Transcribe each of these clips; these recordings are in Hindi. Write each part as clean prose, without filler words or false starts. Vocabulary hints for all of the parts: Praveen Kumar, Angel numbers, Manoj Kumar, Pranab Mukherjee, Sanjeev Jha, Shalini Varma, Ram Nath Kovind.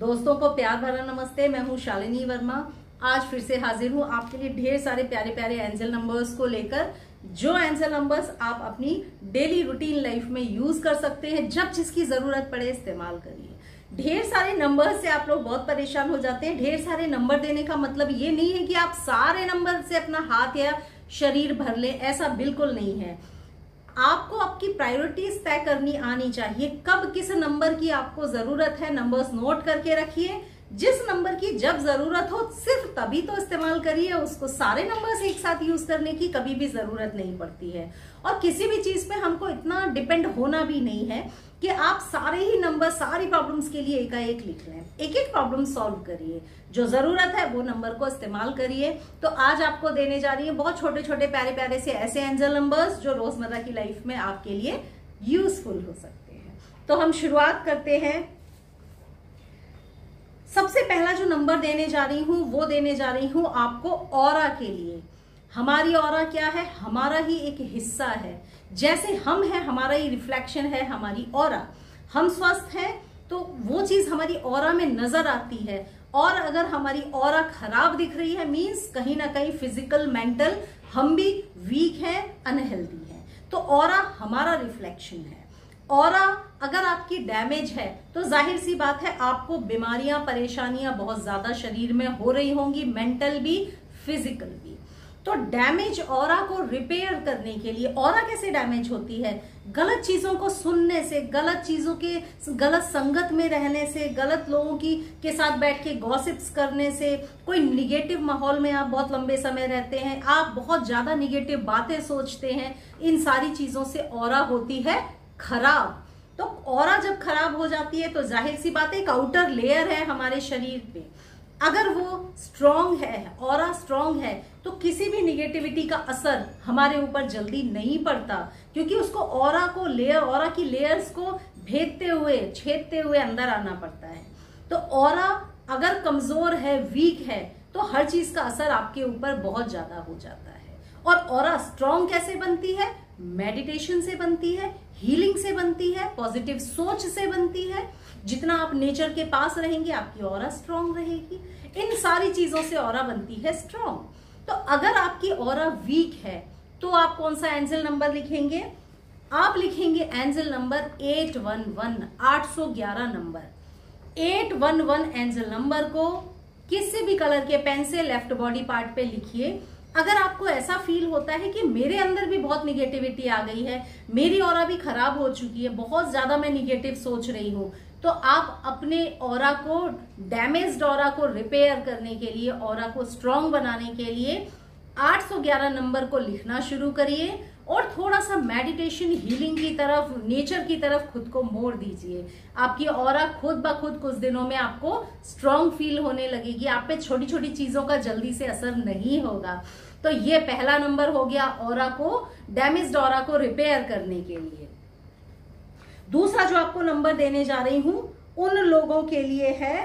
दोस्तों को प्यार भरा नमस्ते। मैं हूँ शालिनी वर्मा। आज फिर से हाजिर हूँ आपके लिए ढेर सारे प्यारे प्यारे एंजल नंबर्स को लेकर, जो एंजल नंबर्स आप अपनी डेली रूटीन लाइफ में यूज कर सकते हैं। जब जिसकी जरूरत पड़े इस्तेमाल करिए। ढेर सारे नंबर्स से आप लोग बहुत परेशान हो जाते हैं। ढेर सारे नंबर देने का मतलब ये नहीं है कि आप सारे नंबर से अपना हाथ या शरीर भर लें, ऐसा बिल्कुल नहीं है। आपको आपकी प्रायोरिटीज तय करनी आनी चाहिए। कब किस नंबर की आपको जरूरत है, नंबर्स नोट करके रखिए। जिस नंबर की जब जरूरत हो सिर्फ तभी तो इस्तेमाल करिए उसको। सारे नंबर्स एक साथ यूज करने की कभी भी जरूरत नहीं पड़ती है। और किसी भी चीज पे हमको इतना डिपेंड होना भी नहीं है कि आप सारे ही नंबर सारी प्रॉब्लम्स के लिए एकाएक लिख लें। एक एक प्रॉब्लम सॉल्व करिए, जो जरूरत है वो नंबर को इस्तेमाल करिए। तो आज आपको देने जा रही है बहुत छोटे छोटे प्यारे प्यारे से ऐसे एंजल नंबर्स जो रोजमर्रा की लाइफ में आपके लिए यूजफुल हो सकते हैं। तो हम शुरुआत करते हैं। सबसे पहला जो नंबर देने जा रही हूँ वो देने जा रही हूँ आपको ऑरा के लिए। हमारी ऑरा क्या है? हमारा ही एक हिस्सा है। जैसे हम हैं हमारा ही रिफ्लेक्शन है हमारी ऑरा। हम स्वस्थ हैं तो वो चीज़ हमारी ऑरा में नजर आती है। और अगर हमारी ऑरा खराब दिख रही है मीन्स कहीं ना कहीं फिजिकल मेंटल हम भी वीक हैं, अनहेल्दी हैं। तो ऑरा हमारा रिफ्लेक्शन है। ऑरा अगर आपकी डैमेज है तो जाहिर सी बात है आपको बीमारियां परेशानियां बहुत ज्यादा शरीर में हो रही होंगी, मेंटल भी फिजिकल भी। तो डैमेज ऑरा को रिपेयर करने के लिए, ऑरा कैसे डैमेज होती है? गलत चीज़ों को सुनने से, गलत चीज़ों के गलत संगत में रहने से, गलत लोगों की के साथ बैठ के गॉसिप्स करने से, कोई निगेटिव माहौल में आप बहुत लंबे समय रहते हैं, आप बहुत ज़्यादा निगेटिव बातें सोचते हैं, इन सारी चीज़ों से ऑरा होती है खराब। तो ऑरा जब खराब हो जाती है तो जाहिर सी बात है एक आउटर लेयर है हमारे शरीर पे, अगर वो स्ट्रांग है, ऑरा स्ट्रांग है तो किसी भी निगेटिविटी का असर हमारे ऊपर जल्दी नहीं पड़ता, क्योंकि उसको ऑरा को लेयर, ऑरा की लेयर्स को भेदते हुए छेदते हुए अंदर आना पड़ता है। तो ऑरा अगर कमजोर है, वीक है तो हर चीज का असर आपके ऊपर बहुत ज्यादा हो जाता है। और ऑरा स्ट्रांग कैसे बनती है? मेडिटेशन से बनती है, हीलिंग से बनती है, पॉजिटिव सोच से बनती है। जितना आप नेचर के पास रहेंगे आपकी ऑरा स्ट्रांग रहेगी। इन सारी चीजों से ऑरा बनती है स्ट्रांग। तो अगर आपकी ऑरा वीक है तो आप कौन सा एंजल नंबर लिखेंगे? आप लिखेंगे angel number 811, 811 number. 811 angel number को किसी भी कलर के पेन से लेफ्ट बॉडी पार्ट पे लिखिए। अगर आपको ऐसा फील होता है कि मेरे अंदर भी बहुत निगेटिविटी आ गई है, मेरी ऑरा भी खराब हो चुकी है, बहुत ज्यादा मैं निगेटिव सोच रही हूँ, तो आप अपने ऑरा को, डैमेज्ड ऑरा को रिपेयर करने के लिए, ऑरा को स्ट्रांग बनाने के लिए 811 नंबर को लिखना शुरू करिए। और थोड़ा सा मेडिटेशन, हीलिंग की तरफ, नेचर की तरफ खुद को मोड़ दीजिए। आपकी ऑरा खुद ब खुद कुछ दिनों में आपको स्ट्रांग फील होने लगेगी। आप पे छोटी छोटी चीजों का जल्दी से असर नहीं होगा। तो ये पहला नंबर हो गया ऑरा को, डैमेज्ड ऑरा को रिपेयर करने के लिए। दूसरा जो आपको नंबर देने जा रही हूं उन लोगों के लिए है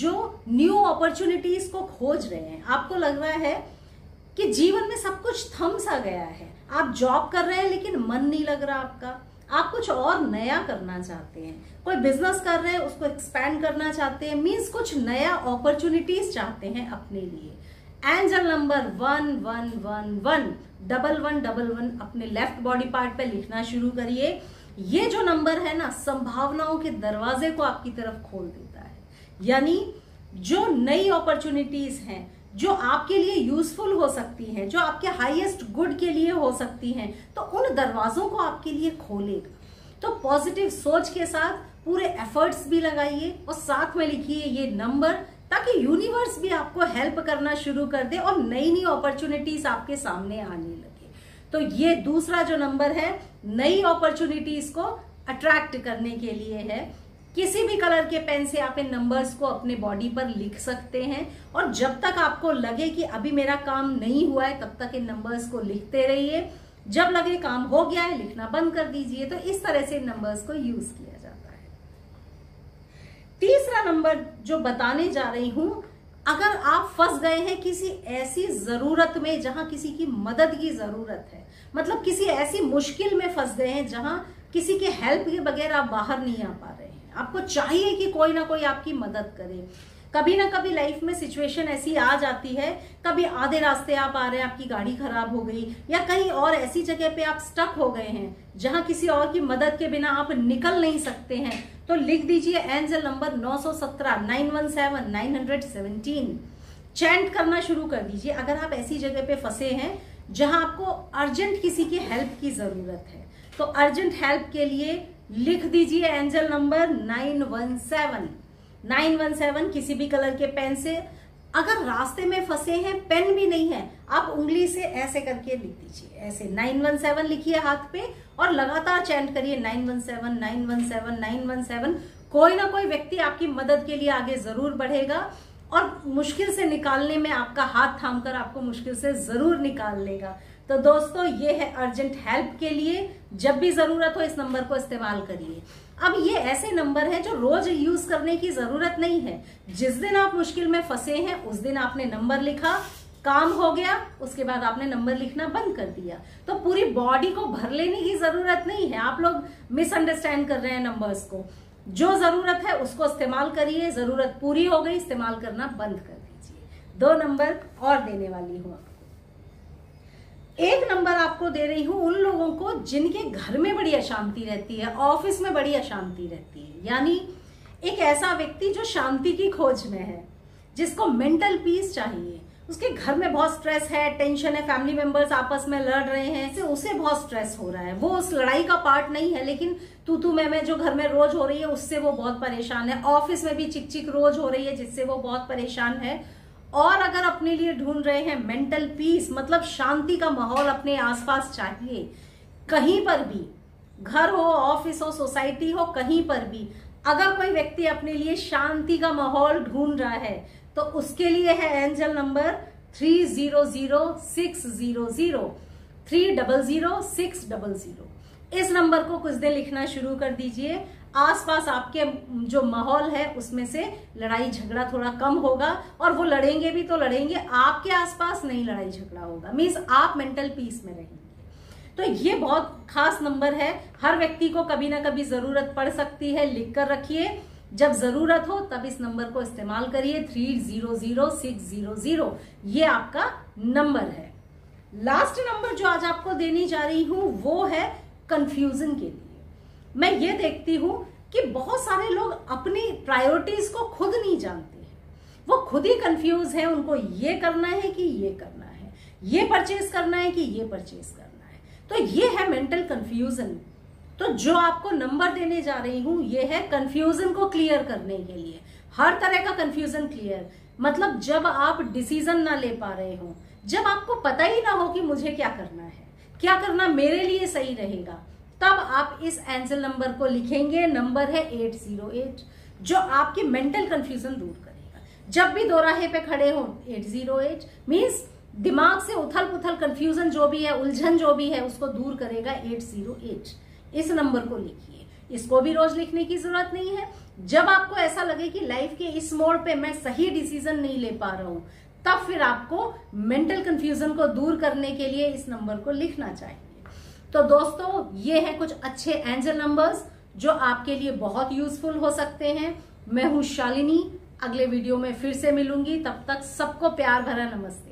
जो न्यू अपॉर्चुनिटीज को खोज रहे हैं। आपको लग रहा है कि जीवन में सब कुछ थम सा गया है, आप जॉब कर रहे हैं लेकिन मन नहीं लग रहा आपका, आप कुछ और नया करना चाहते हैं, कोई बिजनेस कर रहे हैं उसको एक्सपैंड करना चाहते हैं, मींस कुछ नया अपॉर्चुनिटीज चाहते हैं अपने लिए। एंजल नंबर 1111 अपने लेफ्ट बॉडी पार्ट पे लिखना शुरू करिए। ये जो नंबर है ना, संभावनाओं के दरवाजे को आपकी तरफ खोल देता है। यानी जो नई अपॉर्चुनिटीज हैं, जो आपके लिए यूजफुल हो सकती हैं, जो आपके हाईएस्ट गुड के लिए हो सकती हैं, तो उन दरवाजों को आपके लिए खोलेगा। तो पॉजिटिव सोच के साथ पूरे एफर्ट्स भी लगाइए और साथ में लिखिए ये नंबर, ताकि यूनिवर्स भी आपको हेल्प करना शुरू कर दे और नई नई अपॉर्चुनिटीज आपके सामने आने लगे। तो ये दूसरा जो नंबर है नई अपॉर्चुनिटीज को अट्रैक्ट करने के लिए है। किसी भी कलर के पेन से आप इन नंबर्स को अपने बॉडी पर लिख सकते हैं और जब तक आपको लगे कि अभी मेरा काम नहीं हुआ है तब तक इन नंबर्स को लिखते रहिए। जब लगे काम हो गया है लिखना बंद कर दीजिए। तो इस तरह से इन नंबर्स को यूज किया जाता है। तीसरा नंबर जो बताने जा रही हूं, अगर आप फंस गए हैं किसी ऐसी जरूरत में जहां किसी की मदद की जरूरत है, मतलब किसी ऐसी मुश्किल में फंस गए हैं जहां किसी के हेल्प के बगैर आप बाहर नहीं आ पा रहे हैं, आपको चाहिए कि कोई ना कोई आपकी मदद करे। कभी ना कभी लाइफ में सिचुएशन ऐसी आ जाती है, कभी आधे रास्ते आप आ रहे हैं, आपकी गाड़ी खराब हो गई या कहीं और ऐसी जगह पे आप स्टक हो गए हैं जहां किसी और की मदद के बिना आप निकल नहीं सकते हैं। तो लिख दीजिए एंजल नंबर 917-917-917 चैंट करना शुरू कर दीजिए। अगर आप ऐसी जगह पे फंसे हैं जहां आपको अर्जेंट किसी की हेल्प की जरूरत है, तो अर्जेंट हेल्प के लिए लिख दीजिए एंजल नंबर 917 किसी भी कलर के पेन से। अगर रास्ते में फंसे हैं, पेन भी नहीं है, आप उंगली से ऐसे करके लिख दीजिए, ऐसे 917 लिखिए हाथ पे और लगातार चैंट करिए 917 917 917। कोई ना कोई व्यक्ति आपकी मदद के लिए आगे जरूर बढ़ेगा और मुश्किल से निकालने में आपका हाथ थाम कर आपको मुश्किल से जरूर निकाल लेगा। तो दोस्तों, ये है अर्जेंट हेल्प के लिए। जब भी जरूरत हो इस नंबर को इस्तेमाल करिए। अब ये ऐसे नंबर है जो रोज यूज करने की जरूरत नहीं है। जिस दिन आप मुश्किल में फंसे हैं उस दिन आपने नंबर लिखा, काम हो गया, उसके बाद आपने नंबर लिखना बंद कर दिया। तो पूरी बॉडी को भर लेने की जरूरत नहीं है। आप लोग मिसअंडरस्टैंड कर रहे हैं नंबर्स को। जो जरूरत है उसको इस्तेमाल करिए, जरूरत पूरी हो गई, इस्तेमाल करना बंद कर दीजिए। 2 नंबर और देने वाली हूं आपको। 1 नंबर आपको दे रही हूं उन लोगों को जिनके घर में बड़ी अशांति रहती है, ऑफिस में बड़ी अशांति रहती है, यानी एक ऐसा व्यक्ति जो शांति की खोज में है, जिसको मेंटल पीस चाहिए। उसके घर में बहुत स्ट्रेस है, टेंशन है, फैमिली मेंबर्स आपस में लड़ रहे हैं, तो उसे बहुत स्ट्रेस हो रहा है। वो उस लड़ाई का पार्ट नहीं है, लेकिन तू मैं जो घर में रोज हो रही है उससे वो बहुत परेशान है। ऑफिस में भी चिकचिक रोज हो रही है जिससे वो बहुत परेशान है। और अगर अपने लिए ढूंढ रहे हैं मेंटल पीस, मतलब शांति का माहौल अपने आसपास चाहिए, कहीं पर भी, घर हो, ऑफिस हो, सोसाइटी हो, कहीं पर भी अगर कोई व्यक्ति अपने लिए शांति का माहौल ढूंढ रहा है तो उसके लिए है एंजल नंबर 300600 300600। इस नंबर को कुछ देर लिखना शुरू कर दीजिए। आसपास आपके जो माहौल है उसमें से लड़ाई झगड़ा थोड़ा कम होगा, और वो लड़ेंगे भी तो लड़ेंगे आपके आसपास, नहीं लड़ाई झगड़ा होगा, मीन्स आप मेंटल पीस में रहेंगे। तो ये बहुत खास नंबर है, हर व्यक्ति को कभी ना कभी जरूरत पड़ सकती है। लिख कर रखिए, जब जरूरत हो तब इस नंबर को इस्तेमाल करिए। 300600 ये आपका नंबर है। लास्ट नंबर जो आज आपको देने जा रही हूं वो है कंफ्यूजन के लिए। मैं ये देखती हूं कि बहुत सारे लोग अपनी प्रायोरिटीज को खुद नहीं जानते हैं, वो खुद ही कंफ्यूज हैं, उनको ये करना है कि ये करना है, ये परचेज करना है कि ये परचेज करना है। तो ये है मेंटल कंफ्यूजन। तो जो आपको नंबर देने जा रही हूं ये है कंफ्यूजन को क्लियर करने के लिए। हर तरह का कंफ्यूजन क्लियर, मतलब जब आप डिसीजन ना ले पा रहे हो, जब आपको पता ही ना हो कि मुझे क्या करना है, क्या करना मेरे लिए सही रहेगा, तब आप इस एंजल नंबर को लिखेंगे। नंबर है 808 जो आपकी मेंटल कंफ्यूजन दूर करेगा। जब भी दोराहे पे खड़े हो 808 मीन्स दिमाग से उथल पुथल कंफ्यूजन जो भी है, उलझन जो भी है उसको दूर करेगा 808। इस नंबर को लिखिए। इसको भी रोज लिखने की जरूरत नहीं है। जब आपको ऐसा लगे कि लाइफ के इस मोड़ पे मैं सही डिसीजन नहीं ले पा रहा हूं, तब फिर आपको मेंटल कंफ्यूजन को दूर करने के लिए इस नंबर को लिखना चाहिए। तो दोस्तों, ये है कुछ अच्छे एंजल नंबर्स जो आपके लिए बहुत यूजफुल हो सकते हैं। मैं हूं शालिनी, अगले वीडियो में फिर से मिलूंगी। तब तक सबको प्यार भरा नमस्ते।